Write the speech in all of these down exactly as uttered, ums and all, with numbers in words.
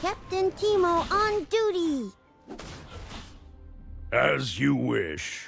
Captain Teemo on duty! As you wish.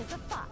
is a fox.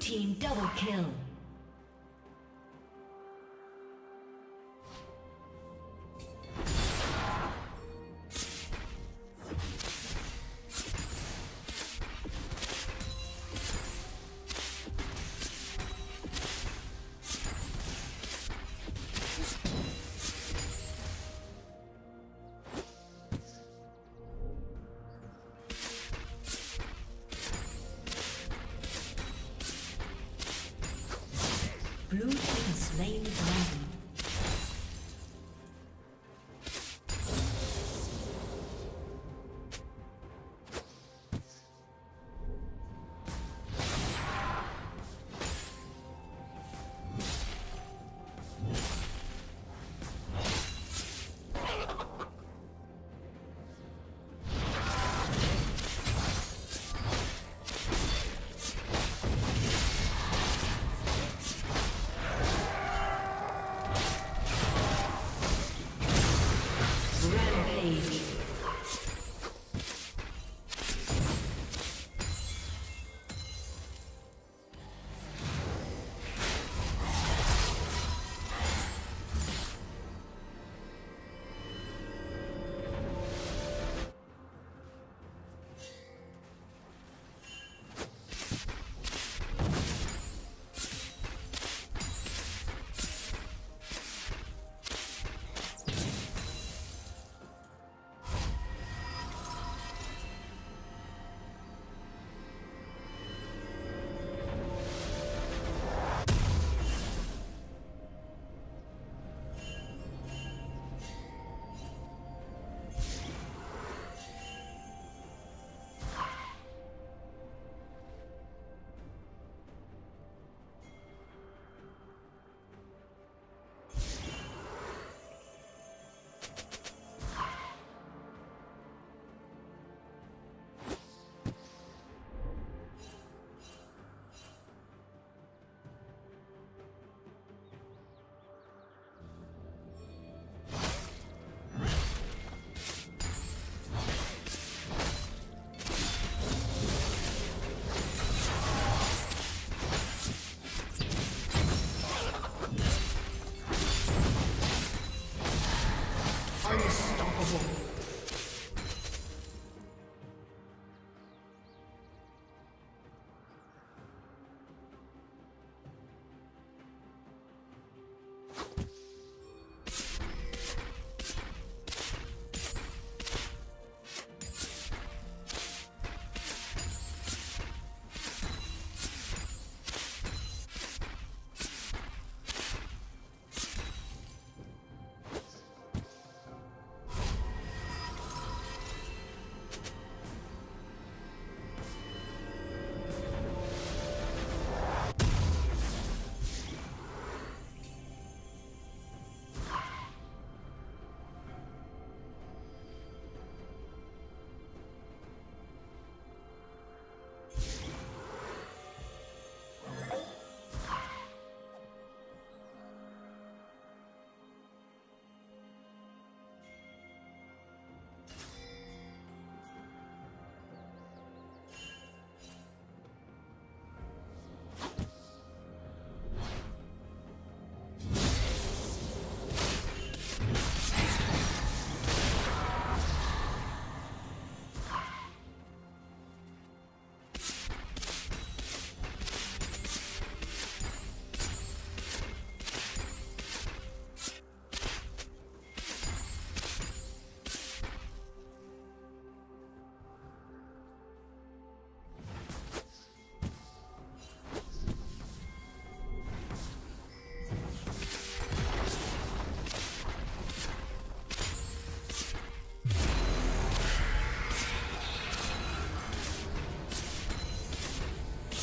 Team double kill. Blue team slain the dragon.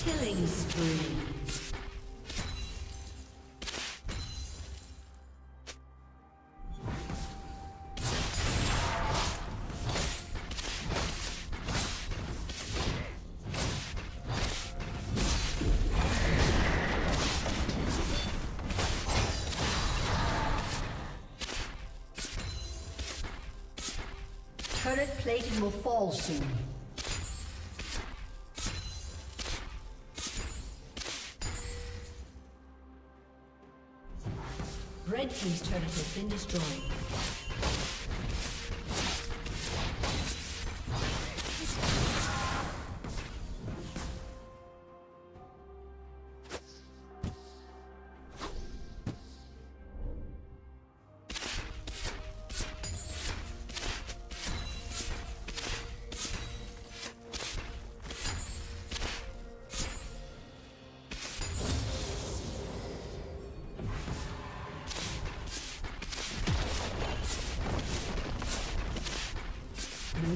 Killing spree. Turret plating will fall soon. Red team's turret has been destroyed. Blue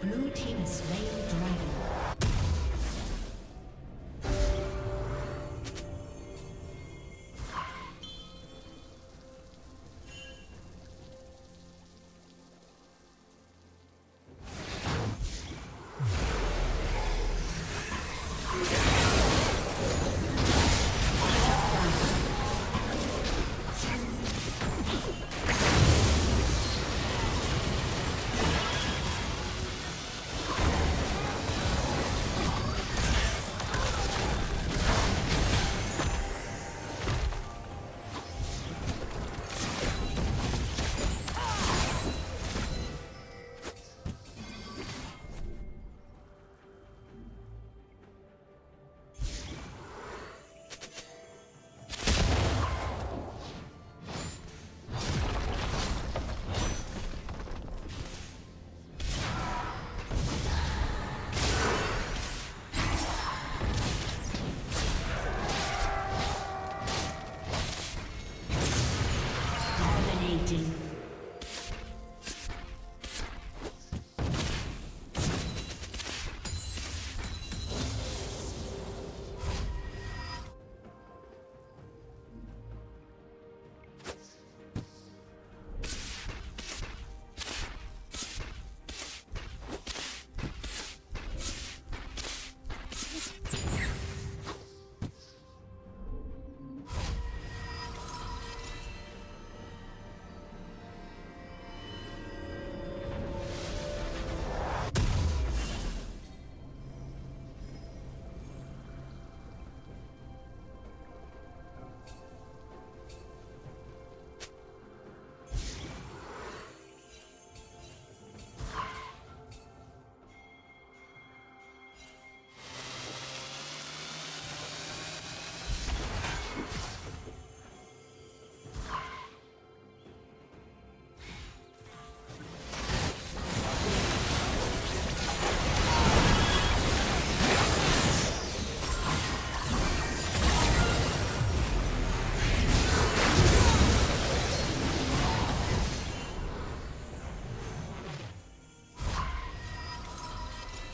Blue team is slain the dragon.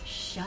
Shut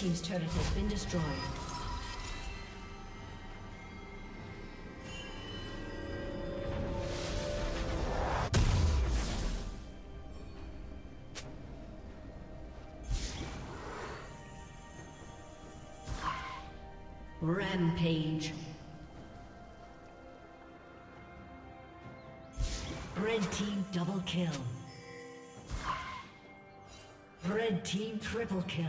Team's turret has been destroyed. Rampage. Red team double kill. Red team triple kill.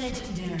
Legendary.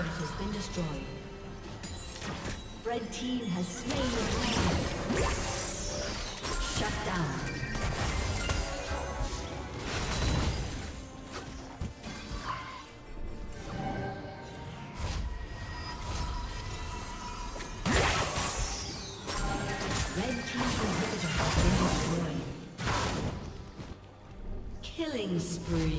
turret has been destroyed. Red team has slain the dragon. Shut down. Spree.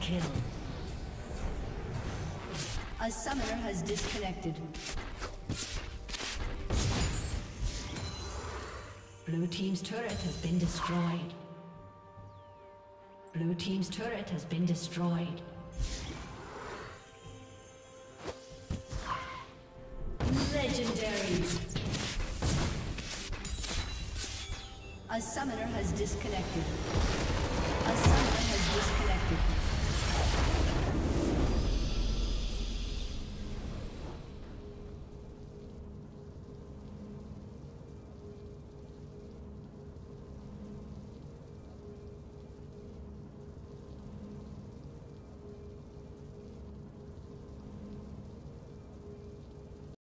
Kill. A summoner has disconnected. Blue team's turret has been destroyed. Blue team's turret has been destroyed. Legendary. A summoner has disconnected. A summoner has disconnected.